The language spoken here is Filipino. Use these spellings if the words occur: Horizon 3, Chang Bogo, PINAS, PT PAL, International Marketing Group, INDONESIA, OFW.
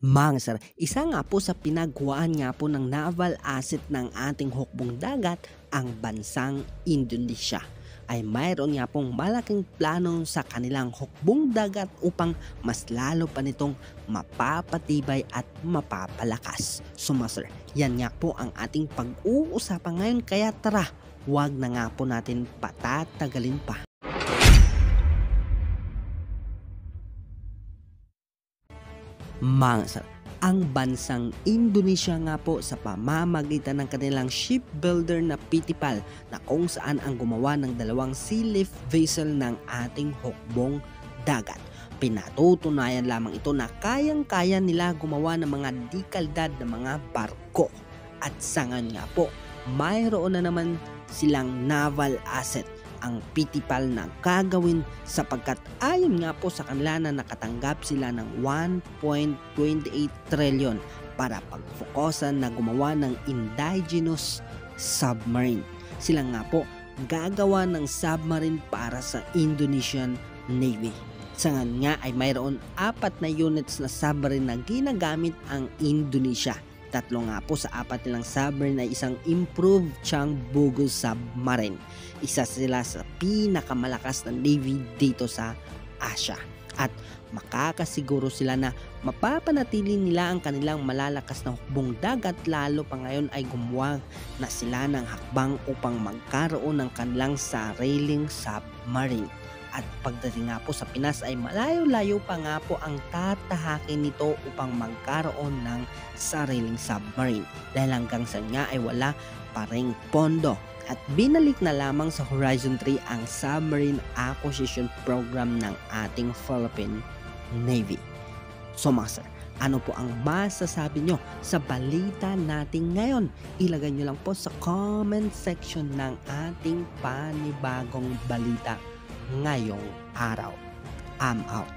Mga sir, isa nga po sa pinagawaan nga po ng naval asset ng ating hukbong dagat, ang bansang Indonesia ay mayroon nga pong malaking plano sa kanilang hukbong dagat upang mas lalo pa nitong mapapatibay at mapapalakas. So mga sir, yan nga po ang ating pag-uusapan ngayon, kaya tara, wag na nga po natin patatagalin pa. Mga sir, ang bansang Indonesia nga po sa pamamagitan ng kanilang shipbuilder na PT PAL na kung saan ang gumawa ng dalawang sea lift vessel ng ating hukbong dagat. Pinatutunayan lamang ito na kayang-kaya nila gumawa ng mga dekaldad na mga barko. At sangan nga po, mayroon na naman silang naval asset ang PT PAL na gagawin, sapagkat ayon nga po sa kanila na nakatanggap sila ng 1.28 trillion para pagfokusan na gumawa ng indigenous submarine. Sila nga po gagawa ng submarine para sa Indonesian Navy. Sangan nga ay mayroon 4 na units na submarine na ginagamit ang Indonesia. 3 nga po sa 4 nilang submarine ay isang improved Chang Bogo submarine. Isa sila sa pinakamalakas na navy dito sa Asia. At makakasiguro sila na mapapanatili nila ang kanilang malalakas na hukbong dagat, lalo pa ngayon ay gumawa na sila ng hakbang upang magkaroon ng kanilang sariling submarine. At pagdating nga po sa Pinas ay malayo-layo pa nga po ang tatahakin nito upang magkaroon ng sariling submarine, dahil hanggang sa nga ay wala pa ring pondo. At binalik na lamang sa Horizon 3 ang submarine acquisition program ng ating Philippine Navy. So mga sir, ano po ang masasabi nyo sa balita natin ngayon? Ilagay nyo lang po sa comment section ng ating panibagong balita ngayong araw. I'm out.